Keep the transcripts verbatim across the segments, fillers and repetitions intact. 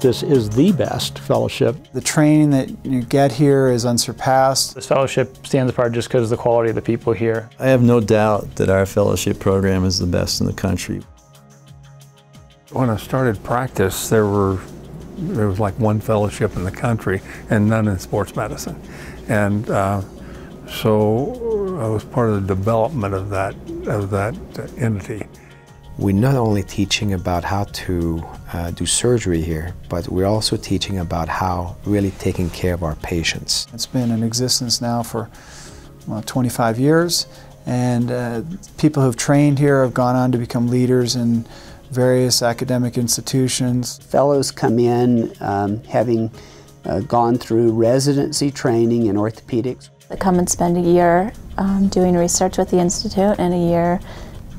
This is the best fellowship. The training that you get here is unsurpassed. This fellowship stands apart just because of the quality of the people here. I have no doubt that our fellowship program is the best in the country. When I started practice, there were there was like one fellowship in the country and none in sports medicine. And uh, so I was part of the development of that, of that entity. We're not only teaching about how to uh, do surgery here, but we're also teaching about how really taking care of our patients. It's been in existence now for well, twenty-five years, and uh, people who've trained here have gone on to become leaders in various academic institutions. Fellows come in um, having uh, gone through residency training in orthopedics. They come and spend a year um, doing research with the Institute and a year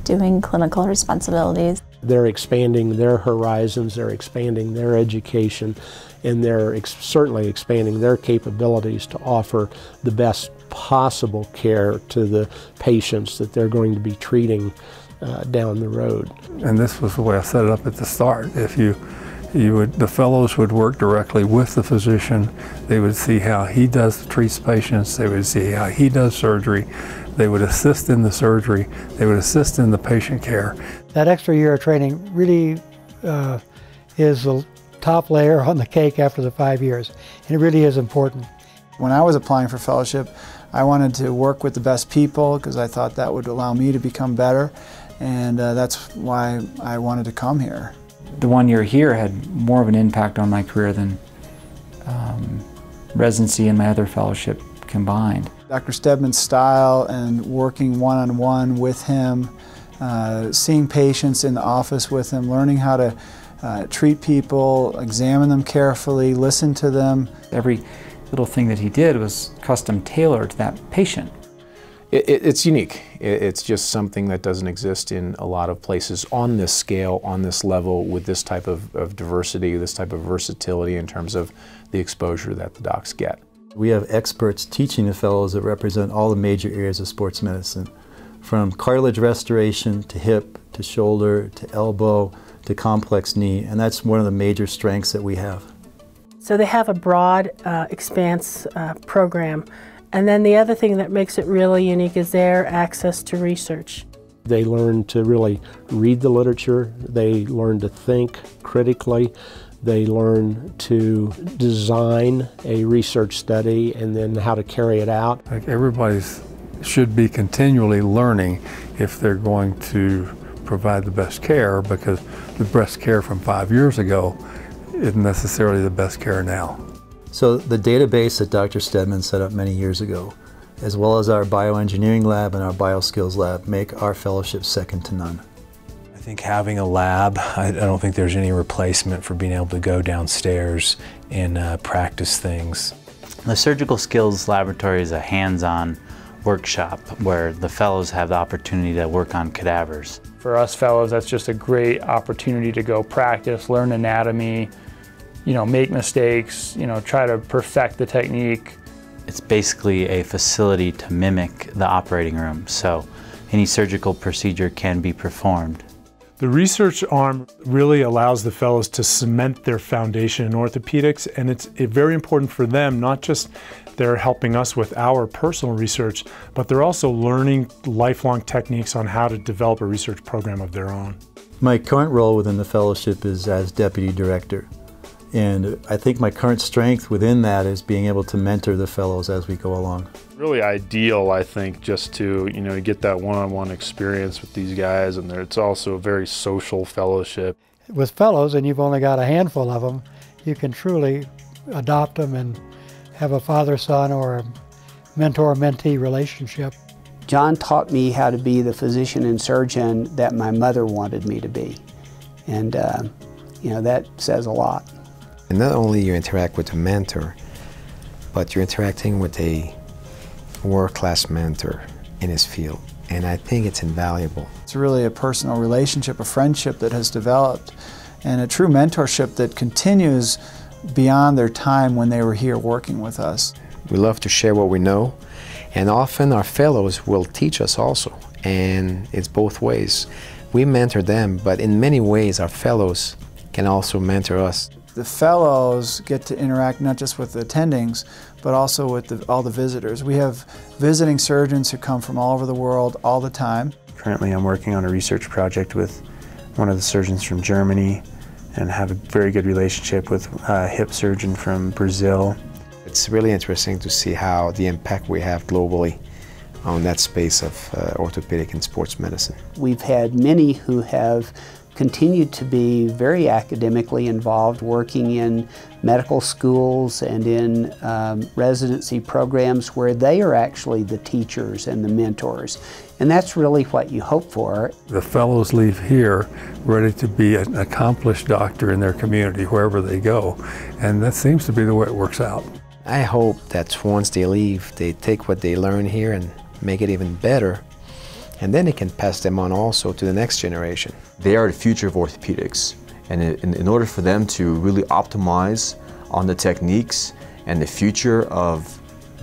doing clinical responsibilities. They're expanding their horizons, they're expanding their education, and they're ex certainly expanding their capabilities to offer the best possible care to the patients that they're going to be treating uh, down the road. And this was the way I set it up at the start. If you, you would, the fellows would work directly with the physician. They would see how he does treats patients, they would see how he does surgery, they would assist in the surgery, they would assist in the patient care. That extra year of training really uh, is the top layer on the cake after the five years, and it really is important. When I was applying for fellowship, I wanted to work with the best people because I thought that would allow me to become better, and uh, that's why I wanted to come here. The one year here had more of an impact on my career than um, residency and my other fellowship combined. Doctor Steadman's style and working one-on-one with him, uh, seeing patients in the office with him, learning how to uh, treat people, examine them carefully, listen to them. Every little thing that he did was custom tailored to that patient. It, it, it's unique. It, it's just something that doesn't exist in a lot of places on this scale, on this level, with this type of, of diversity, this type of versatility in terms of the exposure that the docs get. We have experts teaching the fellows that represent all the major areas of sports medicine, from cartilage restoration to hip, to shoulder, to elbow, to complex knee, and that's one of the major strengths that we have. So they have a broad uh, expanse uh, program, and then the other thing that makes it really unique is their access to research. They learn to really read the literature, they learn to think critically, they learn to design a research study and then how to carry it out. Like everybody should be continually learning if they're going to provide the best care, because the best care from five years ago isn't necessarily the best care now. So the database that Doctor Steadman set up many years ago, as well as our bioengineering lab and our bioskills lab, make our fellowship second to none. I think having a lab, I don't think there's any replacement for being able to go downstairs and uh, practice things. The Surgical Skills Laboratory is a hands-on workshop where the fellows have the opportunity to work on cadavers. For us fellows, that's just a great opportunity to go practice, learn anatomy, you know, make mistakes, you know, try to perfect the technique. It's basically a facility to mimic the operating room, so any surgical procedure can be performed. The research arm really allows the fellows to cement their foundation in orthopedics, and it's very important for them, not just they're helping us with our personal research, but they're also learning lifelong techniques on how to develop a research program of their own. My current role within the fellowship is as deputy director, and I think my current strength within that is being able to mentor the fellows as we go along. Really ideal, I think, just to, you know, get that one-on-one experience with these guys, and it's also a very social fellowship. With fellows, and you've only got a handful of them, you can truly adopt them and have a father-son or a mentor-mentee relationship. John taught me how to be the physician and surgeon that my mother wanted me to be, and uh, you know, that says a lot. And not only you interact with a mentor, but you're interacting with a world-class mentor in his field, and I think it's invaluable. It's really a personal relationship, a friendship that has developed, and a true mentorship that continues beyond their time when they were here working with us. We love to share what we know, and often our fellows will teach us also, and it's both ways. We mentor them, but in many ways our fellows can also mentor us. the fellows get to interact not just with the attendings, but also with the, all the visitors. We have visiting surgeons who come from all over the world all the time. Currently I'm working on a research project with one of the surgeons from Germany, and have a very good relationship with a hip surgeon from Brazil. It's really interesting to see how the impact we have globally on that space of uh, orthopedic and sports medicine. We've had many who have continued to be very academically involved, working in medical schools and in um, residency programs where they are actually the teachers and the mentors. And that's really what you hope for. The fellows leave here ready to be an accomplished doctor in their community, wherever they go. And that seems to be the way it works out. I hope that once they leave, they take what they learn here and make it even better. And then it can pass them on also to the next generation. They are the future of orthopedics. And in, in order for them to really optimize on the techniques and the future of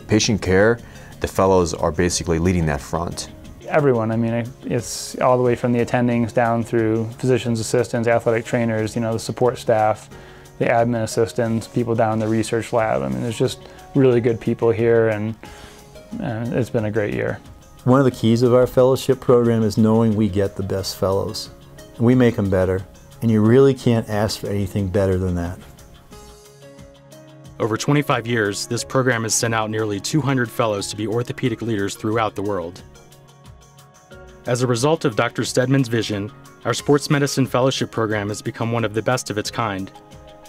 patient care, the fellows are basically leading that front. Everyone, I mean, it's all the way from the attendings down through physicians' assistants, athletic trainers, you know, the support staff, the admin assistants, people down in the research lab. I mean, there's just really good people here, and uh, it's been a great year. One of the keys of our fellowship program is knowing we get the best fellows. We make them better, and you really can't ask for anything better than that. Over twenty-five years, this program has sent out nearly two hundred fellows to be orthopedic leaders throughout the world. As a result of Doctor Steadman's vision, our sports medicine fellowship program has become one of the best of its kind.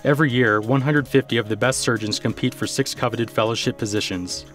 Every year, one hundred fifty of the best surgeons compete for six coveted fellowship positions.